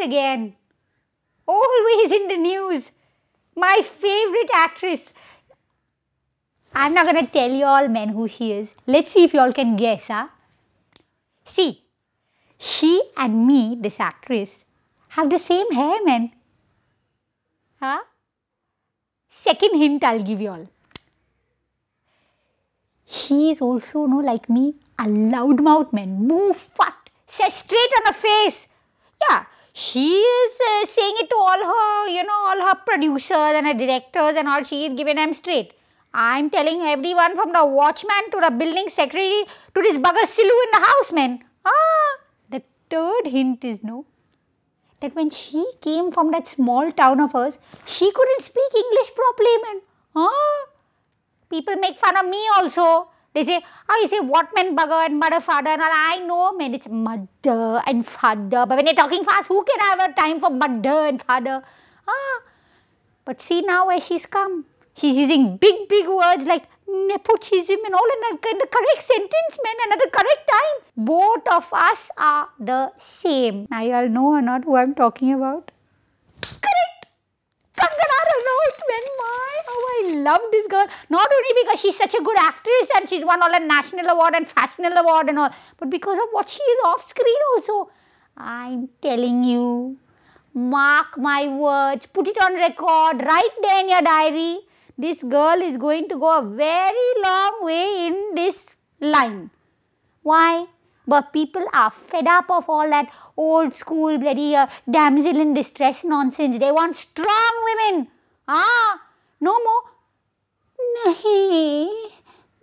again. Always in the news. My favorite actress. I'm not going to tell you all men who she is. Let's see if you all can guess, huh? See, she and me, this actress, have the same hair, man. Huh? Second hint I'll give you all. She is also, no, like me, a loudmouth, man. Moo fucked. Says straight on her face. Yeah, she is saying it to all her, all her producers and her directors and all. She is giving them straight. I'm telling everyone, from the watchman to the building secretary to this bugger Silu in the house, man. Ah, the third hint is, no, that when she came from that small town of hers, she couldn't speak English properly, man. Ah, people make fun of me also. They say, oh, you say what man, bugger and mother, father and all. I know, man, it's mother and father. But when you're talking fast, who can have a time for mother and father? Ah, but see now where she's come. She's using big, big words like nepotism and all in the correct sentence, man, and at the correct time. Both of us are the same. Now you all know or not who I'm talking about? Correct! Kangana Ranaut, man, how I love this girl. Not only because she's such a good actress and she's won all a national award and fashionable award and all, but because of what she is off screen also. I'm telling you, mark my words, put it on record, right there in your diary. This girl is going to go a very long way in this line. Why? But people are fed up of all that old school bloody damsel in distress nonsense. They want strong women. Ah, no more. Nahi,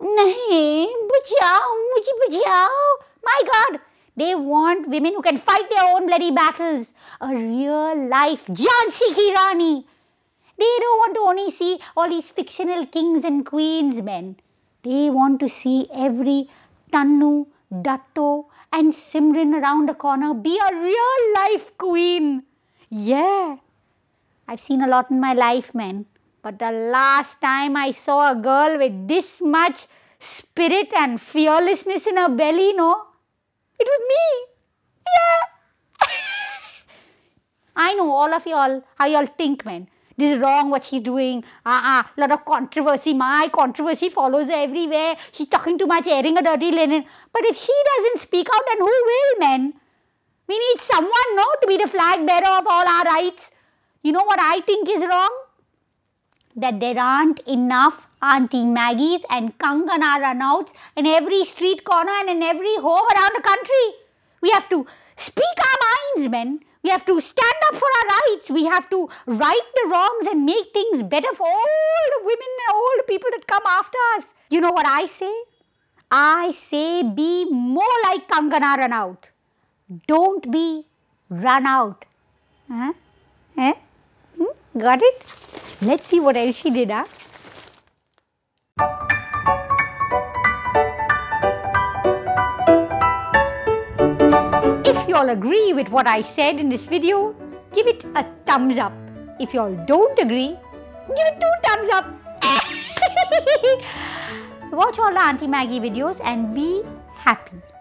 nahi, bujhao, mujhe bujhao. My God, they want women who can fight their own bloody battles. A real life Jhansi Ki Rani. They don't want to only see all these fictional kings and queens, men. They want to see every Tannu, Datto and Simran around the corner be a real life queen. Yeah, I've seen a lot in my life, men. But the last time I saw a girl with this much spirit and fearlessness in her belly, no, it was me. Yeah. I know all of y'all, how y'all think, men. This is wrong what she's doing. Lot of controversy. My controversy follows her everywhere. She's talking too much, airing a dirty linen. But if she doesn't speak out, then who will, men? We need someone, no, to be the flag bearer of all our rights. You know what I think is wrong? That there aren't enough Auntie Maggies and Kangana Ranauts in every street corner and in every home around the country. We have to speak our minds, men. We have to stand up for our rights. We have to right the wrongs and make things better for all the women and all the people that come after us. You know what I say? I say be more like Kangana Ranaut. Don't be run out. Huh? Huh? Hmm? Got it? Let's see what else she did, huh? If you all agree with what I said in this video, give it a thumbs up. If you all don't agree, give it 2 thumbs up. Watch all the Auntie Maggie videos and be happy.